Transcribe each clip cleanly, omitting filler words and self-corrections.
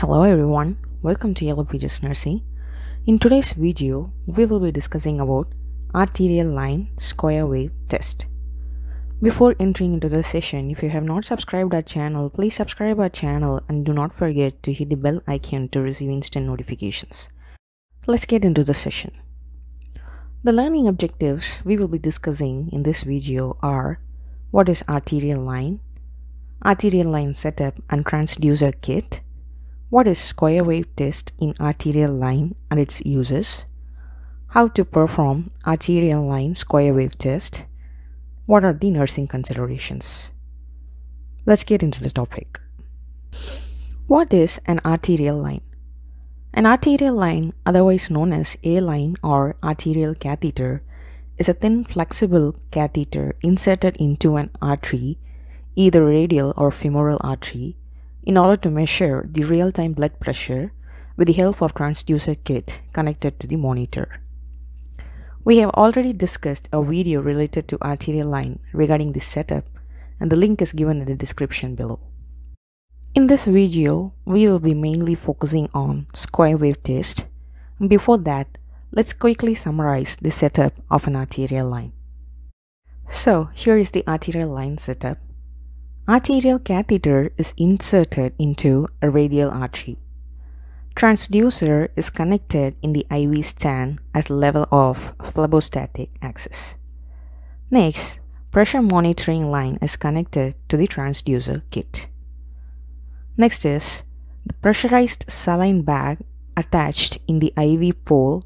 Hello everyone, welcome to Yellow Pages Nursing. In today's video, we will be discussing about arterial line square wave test. Before entering into the session, if you have not subscribed our channel, please subscribe our channel and do not forget to hit the bell icon to receive instant notifications. Let's get into the session. The learning objectives we will be discussing in this video are: what is arterial line setup and transducer kit, what is square wave test in arterial line and its uses, how to perform arterial line square wave test, what are the nursing considerations. Let's get into the topic. What is an arterial line? An arterial line, otherwise known as a line or arterial catheter, is a thin flexible catheter inserted into an artery, either radial or femoral artery, in order to measure the real-time blood pressure with the help of transducer kit connected to the monitor. We have already discussed a video related to arterial line regarding this setup, and the link is given in the description below. In this video, we will be mainly focusing on square wave test. Before that, let's quickly summarize the setup of an arterial line. So here is the arterial line setup. Arterial catheter is inserted into a radial artery. Transducer is connected in the IV stand at level of phlebostatic axis. Next, pressure monitoring line is connected to the transducer kit. Next is the pressurized saline bag attached in the IV pole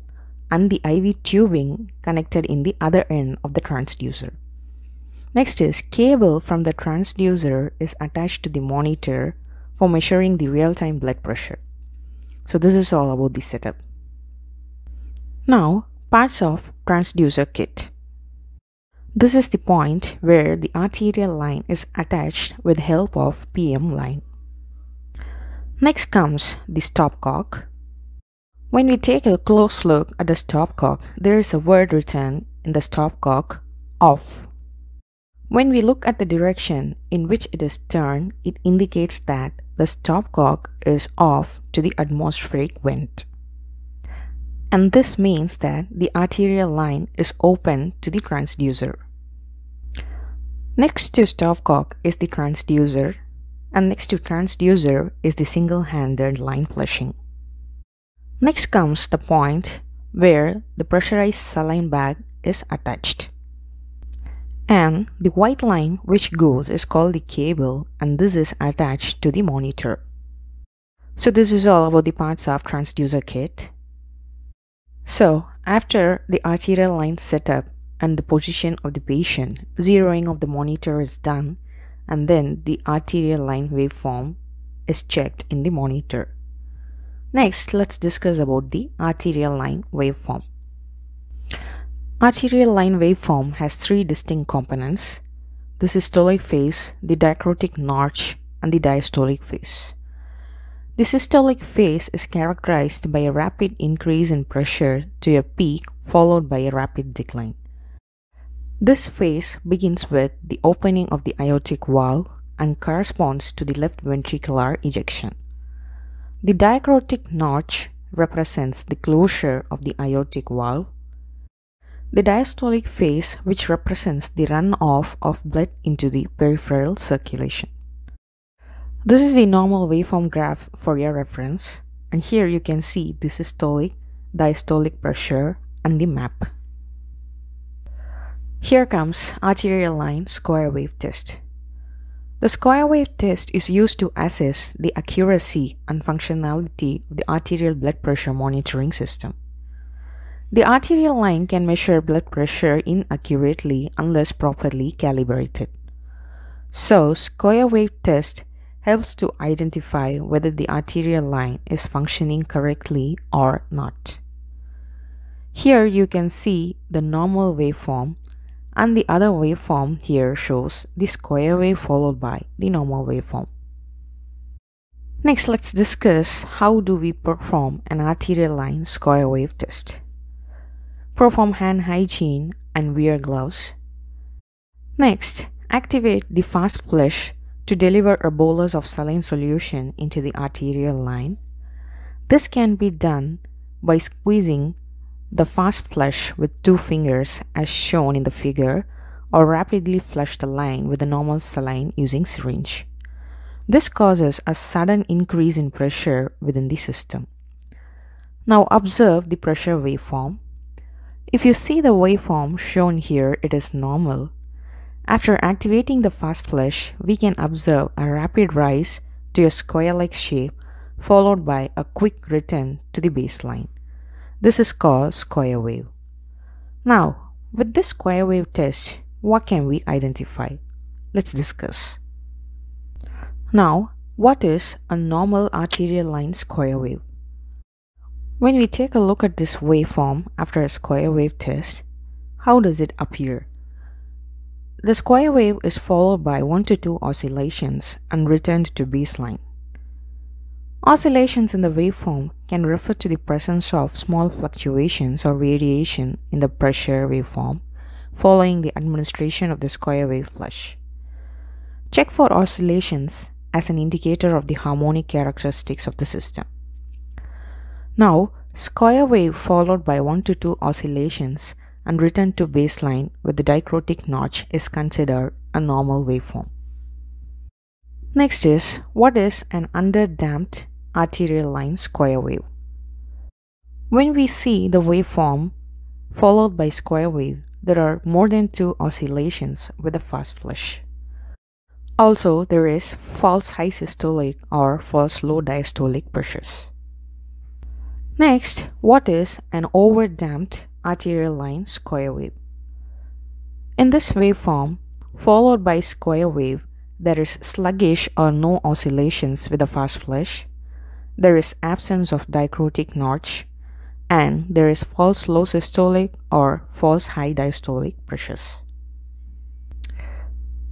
and the IV tubing connected in the other end of the transducer. Next is cable from the transducer is attached to the monitor for measuring the real-time blood pressure. So this is all about the setup. Now, parts of transducer kit. This is the point where the arterial line is attached with help of PM line. Next comes the stopcock. When we take a close look at the stopcock, there is a word written in the stopcock: off. When we look at the direction in which it is turned, it indicates that the stopcock is off to the atmospheric vent. And this means that the arterial line is open to the transducer. Next to stopcock is the transducer, and next to transducer is the single-handed line flushing. Next comes the point where the pressurized saline bag is attached. And the white line which goes is called the cable, and this is attached to the monitor. So this is all about the parts of transducer kit. So after the arterial line setup and the position of the patient, zeroing of the monitor is done, and then the arterial line waveform is checked in the monitor. Next, let's discuss about the arterial line waveform. Arterial line waveform has three distinct components. The systolic phase, the dichrotic notch, and the diastolic phase. The systolic phase is characterized by a rapid increase in pressure to a peak followed by a rapid decline. This phase begins with the opening of the aortic valve and corresponds to the left ventricular ejection. The dichrotic notch represents the closure of the aortic valve. The diastolic phase, which represents the runoff of blood into the peripheral circulation. This is the normal waveform graph for your reference, and here you can see the systolic, diastolic pressure and the map. Here comes arterial line square wave test. The square wave test is used to assess the accuracy and functionality of the arterial blood pressure monitoring system. The arterial line can measure blood pressure inaccurately unless properly calibrated. So, square wave test helps to identify whether the arterial line is functioning correctly or not. Here you can see the normal waveform, and the other waveform here shows the square wave followed by the normal waveform. Next, let's discuss how do we perform an arterial line square wave test. Perform hand hygiene and wear gloves. Next, activate the fast flush to deliver a bolus of saline solution into the arterial line. This can be done by squeezing the fast flush with two fingers as shown in the figure, or rapidly flush the line with the normal saline using syringe. This causes a sudden increase in pressure within the system. Now observe the pressure waveform. If you see the waveform shown here, it is normal. After activating the fast flush, we can observe a rapid rise to a square-like shape followed by a quick return to the baseline. This is called square wave. Now, with this square wave test, what can we identify? Let's discuss. Now, what is a normal arterial line square wave? When we take a look at this waveform after a square wave test, how does it appear? The square wave is followed by 1 to 2 oscillations and returned to baseline. Oscillations in the waveform can refer to the presence of small fluctuations or radiation in the pressure waveform following the administration of the square wave flush. Check for oscillations as an indicator of the harmonic characteristics of the system. Now, square wave followed by 1 to 2 oscillations and return to baseline with the dichrotic notch is considered a normal waveform. Next is, what is an underdamped arterial line square wave? When we see the waveform followed by square wave, there are more than 2 oscillations with a fast flush. Also, there is false high systolic or false low diastolic pressures. Next, what is an overdamped arterial line square wave? In this waveform, followed by square wave, there is sluggish or no oscillations with a fast flush, there is absence of dichrotic notch, and there is false low systolic or false high diastolic pressures.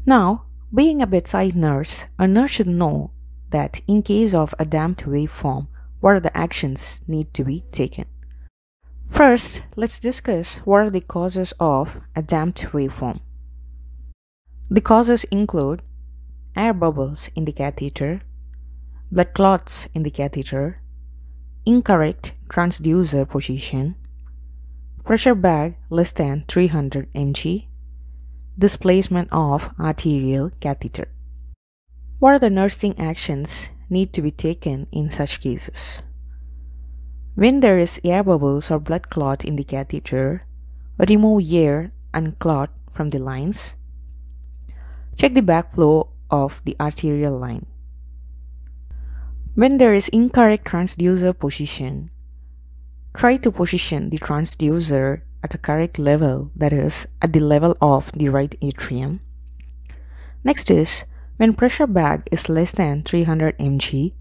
Now, being a bedside nurse, a nurse should know that in case of a damped waveform, what are the actions need to be taken. First, let's discuss what are the causes of a damped waveform. The causes include air bubbles in the catheter, blood clots in the catheter, incorrect transducer position, pressure bag less than 300 mg, displacement of arterial catheter. What are the nursing actions need to be taken in such cases? When there is air bubbles or blood clot in the catheter, remove air and clot from the lines. Check the backflow of the arterial line. When there is incorrect transducer position, try to position the transducer at the correct level, that is, at the level of the right atrium. Next is, when pressure bag is less than 300 mg,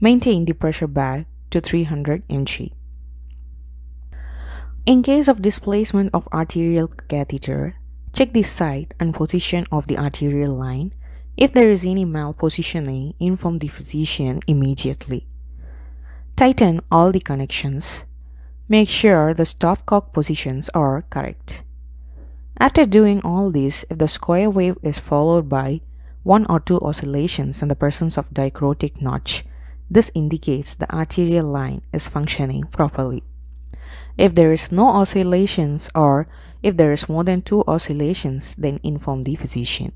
maintain the pressure bag to 300 mg. In case of displacement of arterial catheter, check the site and position of the arterial line. If there is any malpositioning, inform the physician immediately. Tighten all the connections. Make sure the stopcock positions are correct. After doing all this, if the square wave is followed by 1 or 2 oscillations in the presence of dichrotic notch, this indicates the arterial line is functioning properly. If there is no oscillations or if there is more than 2 oscillations, then inform the physician.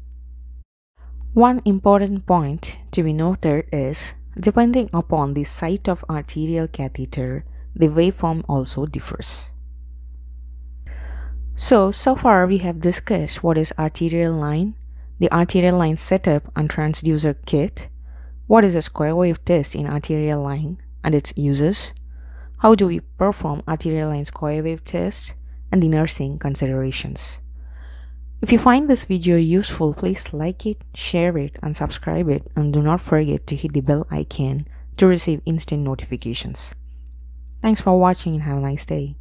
One important point to be noted is, depending upon the site of arterial catheter, the waveform also differs. So far we have discussed what is arterial line, the arterial line setup and transducer kit, what is a square wave test in arterial line and its uses, how do we perform arterial line square wave test, and the nursing considerations. If you find this video useful, please like it, share it, and subscribe it, and do not forget to hit the bell icon to receive instant notifications. Thanks for watching and have a nice day.